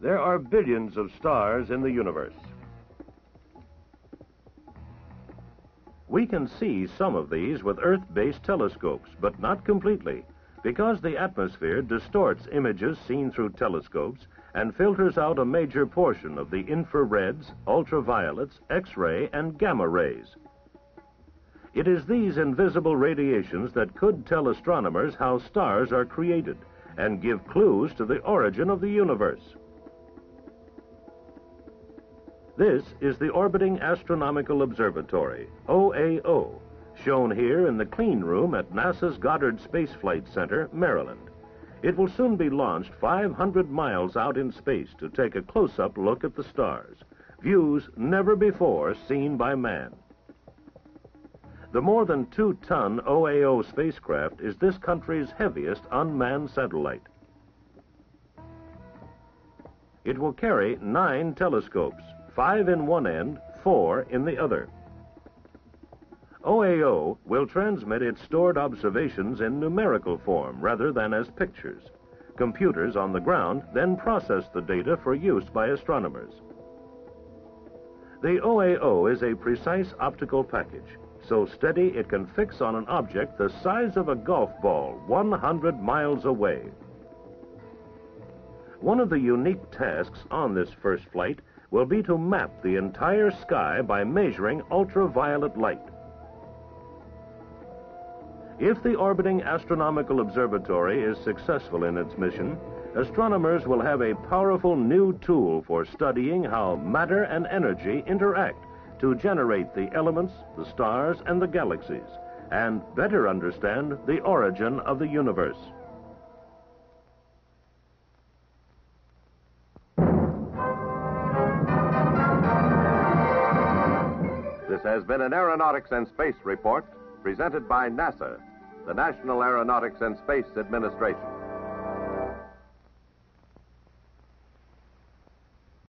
There are billions of stars in the universe. We can see some of these with Earth-based telescopes, but not completely, because the atmosphere distorts images seen through telescopes and filters out a major portion of the infrareds, ultraviolets, X-ray, and gamma rays. It is these invisible radiations that could tell astronomers how stars are created and give clues to the origin of the universe. This is the Orbiting Astronomical Observatory, OAO, shown here in the clean room at NASA's Goddard Space Flight Center, Maryland. It will soon be launched 500 miles out in space to take a close-up look at the stars, views never before seen by man. The more than 2-ton OAO spacecraft is this country's heaviest unmanned satellite. It will carry 9 telescopes, 5 in one end, 4 in the other. OAO will transmit its stored observations in numerical form rather than as pictures. Computers on the ground then process the data for use by astronomers. The OAO is a precise optical package, so steady it can fix on an object the size of a golf ball 100 miles away. One of the unique tasks on this first flight will be to map the entire sky by measuring ultraviolet light. If the Orbiting Astronomical Observatory is successful in its mission, astronomers will have a powerful new tool for studying how matter and energy interact to generate the elements, the stars, and the galaxies, and better understand the origin of the universe. This has been an Aeronautics and Space Report presented by NASA, the National Aeronautics and Space Administration.